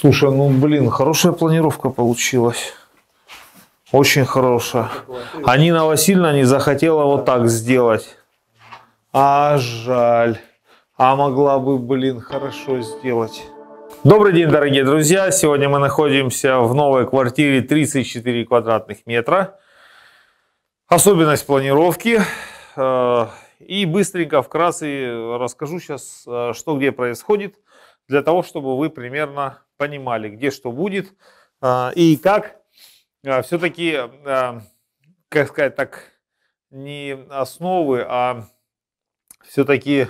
Слушай, ну блин, хорошая планировка получилась. Очень хорошая. А Нина Васильевна не захотела вот так сделать. А жаль. А могла бы, блин, хорошо сделать. Добрый день, дорогие друзья. Сегодня мы находимся в новой квартире 34 квадратных метра. Особенность планировки. И быстренько, вкратце расскажу сейчас, что где происходит, для того, чтобы вы примерно понимали, где что будет и как. Все-таки, как сказать так, не основы, а все-таки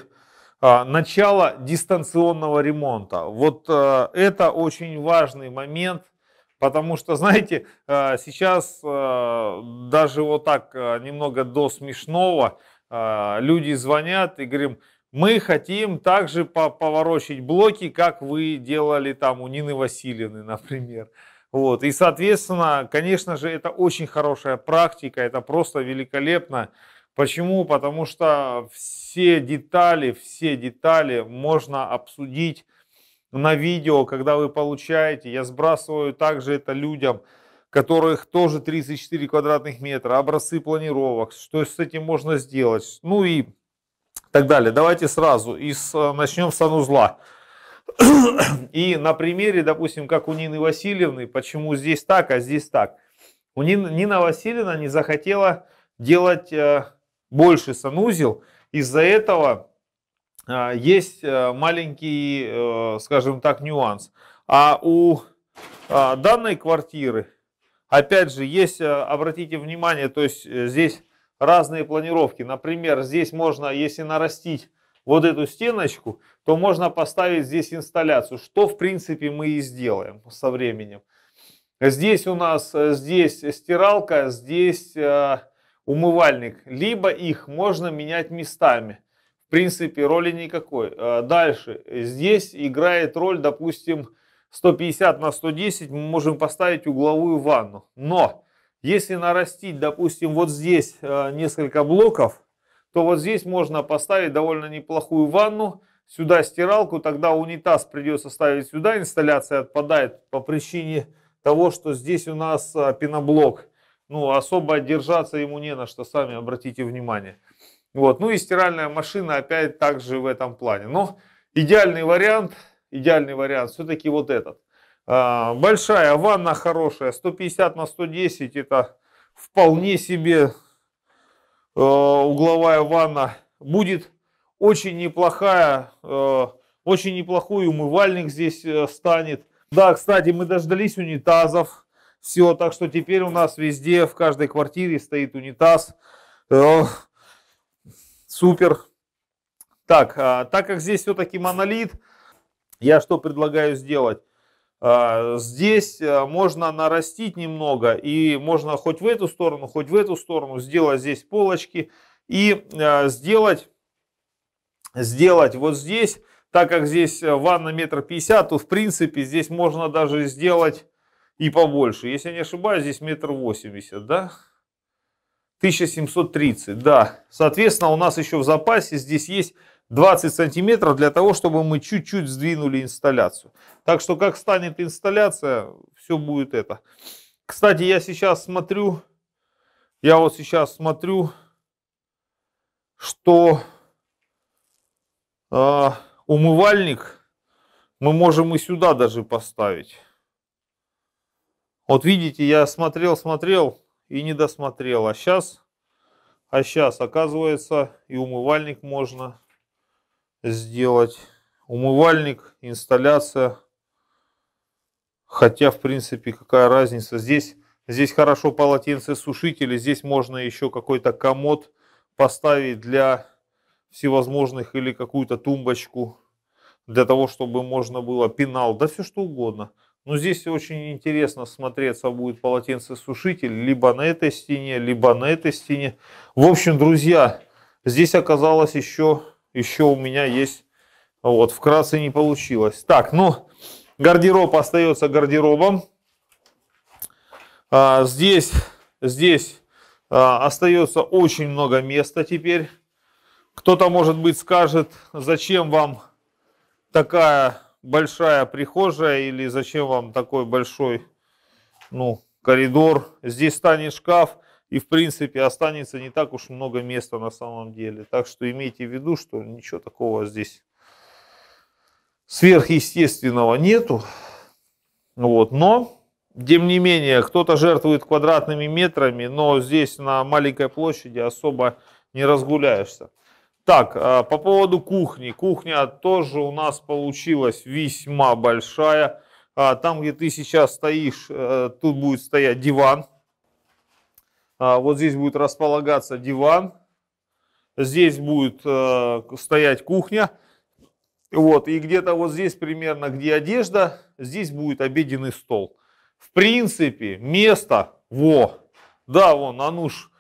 начало дистанционного ремонта. Вот это очень важный момент, потому что, знаете, сейчас даже вот так немного до смешного люди звонят и говорим: мы хотим также поворочить блоки, как вы делали там у Нины Васильевны, например. Вот. И, соответственно, конечно же, это очень хорошая практика, это просто великолепно. Почему? Потому что все детали можно обсудить на видео, когда вы получаете. Я сбрасываю также это людям, которых тоже 34 квадратных метра, образцы планировок, что с этим можно сделать, ну и так далее. Давайте сразу начнем с санузла. И на примере, допустим, как у Нины Васильевны, почему здесь так, а здесь так. Нина Васильевна не захотела делать больше санузел. Из-за этого есть маленький, скажем так, нюанс. А у данной квартиры, опять же, есть, обратите внимание, то есть здесь разные планировки. Например, здесь можно, если нарастить вот эту стеночку, то можно поставить здесь инсталляцию, что в принципе мы и сделаем со временем. Здесь у нас стиралка, здесь умывальник, либо их можно менять местами. В принципе, роли никакой. Дальше здесь играет роль, допустим, 150 на 110 мы можем поставить угловую ванну. Но если нарастить, допустим, вот здесь несколько блоков, то вот здесь можно поставить довольно неплохую ванну, сюда стиралку, тогда унитаз придется ставить сюда, инсталляция отпадает по причине того, что здесь у нас пеноблок. Ну, особо держаться ему не на что, сами обратите внимание. Вот. Ну и стиральная машина опять также в этом плане. Но идеальный вариант все-таки вот этот. Большая ванна хорошая, 150 на 110, это вполне себе... угловая ванна будет очень неплохая, очень неплохой умывальник здесь станет. Да, кстати, мы дождались унитазов, все, так что теперь у нас везде, в каждой квартире стоит унитаз. Супер. Так как здесь все-таки монолит, я что предлагаю сделать? Здесь можно нарастить немного, и можно хоть в эту сторону сделать здесь полочки и сделать вот здесь, так как здесь ванна 1,50 м, то в принципе здесь можно даже сделать и побольше. Если я не ошибаюсь, здесь 1,80 м, да? 1730, да. Соответственно, у нас еще в запасе здесь есть 20 сантиметров для того, чтобы мы чуть-чуть сдвинули инсталляцию. Так что, как станет инсталляция, все будет это. Кстати, я вот сейчас смотрю, что умывальник мы можем и сюда даже поставить. Вот видите, я смотрел и не досмотрел. А сейчас, оказывается, и умывальник можно сделать. Умывальник, инсталляция. Хотя, в принципе, какая разница. Здесь хорошо полотенцесушители. Здесь можно еще какой-то комод поставить для всевозможных или какую-то тумбочку. Для того, чтобы можно было пенал. Да все что угодно. Но здесь очень интересно смотреться будет полотенцесушитель. Либо на этой стене, либо на этой стене. В общем, друзья, здесь оказалось еще у меня есть, вот, вкратце не получилось. Так, ну, гардероб остается гардеробом. Здесь остается очень много места теперь. Кто-то, может быть, скажет: зачем вам такая большая прихожая или зачем вам такой большой, ну, коридор. Здесь станет шкаф, и в принципе останется не так уж много места на самом деле. Так что имейте в виду, что ничего такого здесь сверхъестественного нету. Вот, но... Тем не менее, кто-то жертвует квадратными метрами, но здесь на маленькой площади особо не разгуляешься. Так, по поводу кухни. Кухня тоже у нас получилась весьма большая. Там, где ты сейчас стоишь, тут будет стоять диван. Вот здесь будет располагаться диван. Здесь будет стоять кухня. Вот, и где-то вот здесь примерно, где одежда, здесь будет обеденный стол. В принципе, место, во, да, вон, Ануш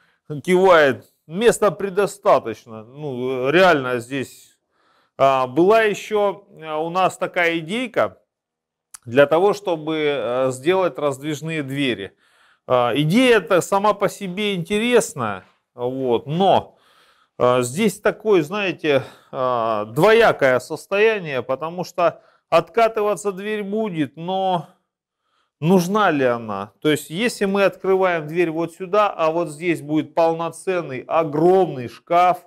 кивает, места предостаточно, ну, реально здесь. Была еще у нас такая идейка для того, чтобы сделать раздвижные двери. Идея-то сама по себе интересная, вот, но здесь такое, знаете, двоякое состояние, потому что откатываться дверь будет, но... Нужна ли она? То есть, если мы открываем дверь вот сюда, а вот здесь будет полноценный, огромный шкаф,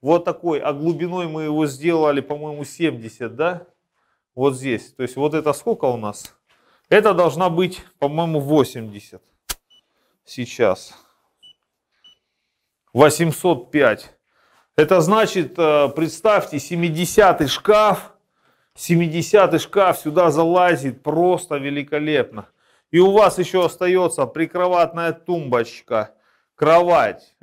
вот такой, а глубиной мы его сделали, по-моему, 70, да? Вот здесь. То есть, вот это сколько у нас? Это должна быть, по-моему, 80. Сейчас. 805. Это значит, представьте, 70-й шкаф. 70-й шкаф сюда залазит просто великолепно. И у вас еще остается прикроватная тумбочка, кровать.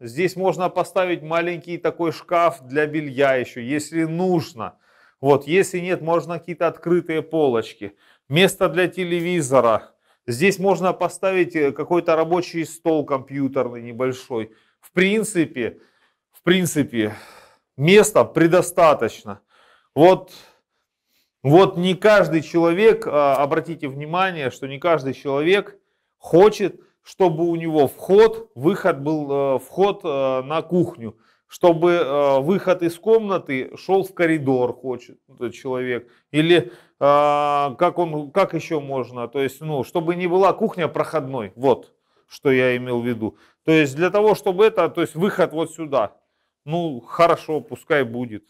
Здесь можно поставить маленький такой шкаф для белья еще, если нужно. Вот, если нет, можно какие-то открытые полочки. Место для телевизора. Здесь можно поставить какой-то рабочий стол компьютерный небольшой. В принципе, места предостаточно. Вот не каждый человек, обратите внимание, что не каждый человек хочет, чтобы у него вход на кухню, чтобы выход из комнаты шел в коридор, хочет этот человек. Или как еще можно, то есть, ну, чтобы не была кухня проходной, вот что я имел в виду. То есть для того, чтобы это, то есть выход вот сюда, ну хорошо, пускай будет.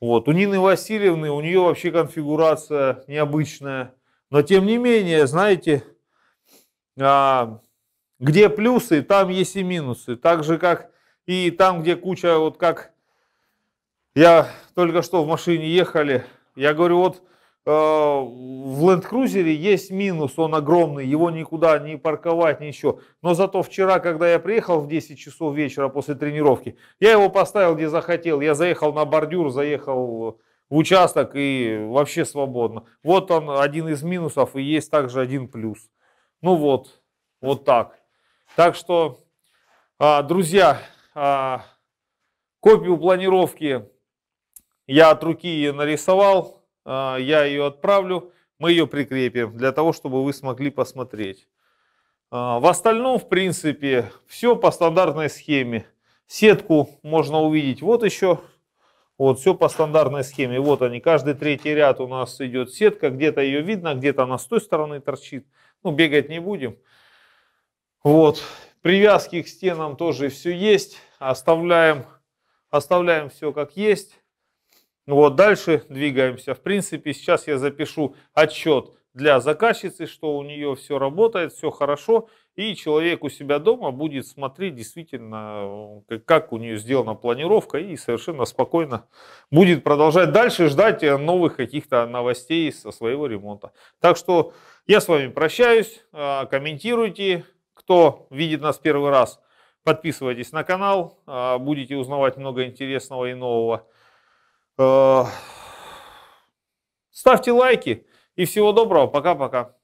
Вот. У Нины Васильевны, у нее вообще конфигурация необычная. Но тем не менее, знаете, где плюсы, там есть и минусы. Так же, как и там, где куча, вот как я только что в машине ехали, я говорю, вот в Ленд Крузере есть минус, он огромный, его никуда не парковать, ничего. Но зато вчера, когда я приехал в 10 часов вечера после тренировки, я его поставил где захотел. Я заехал на бордюр, заехал в участок и вообще свободно. Вот он, один из минусов, и есть также один плюс. Ну вот, вот так. Так что, друзья, копию планировки я от руки нарисовал. Я ее отправлю, мы ее прикрепим, для того, чтобы вы смогли посмотреть. В остальном, в принципе, все по стандартной схеме. Сетку можно увидеть вот еще. Вот, все по стандартной схеме. Вот они, каждый третий ряд у нас идет сетка. Где-то ее видно, где-то она с той стороны торчит. Ну, бегать не будем. Вот, привязки к стенам тоже все есть. Оставляем все как есть. Вот, дальше двигаемся. В принципе, сейчас я запишу отчет для заказчицы, что у нее все работает, все хорошо. И человек у себя дома будет смотреть действительно, как у нее сделана планировка, и совершенно спокойно будет продолжать дальше ждать новых каких-то новостей со своего ремонта. Так что я с вами прощаюсь. Комментируйте, кто видит нас первый раз. Подписывайтесь на канал, будете узнавать много интересного и нового. Ставьте лайки и всего доброго. Пока-пока.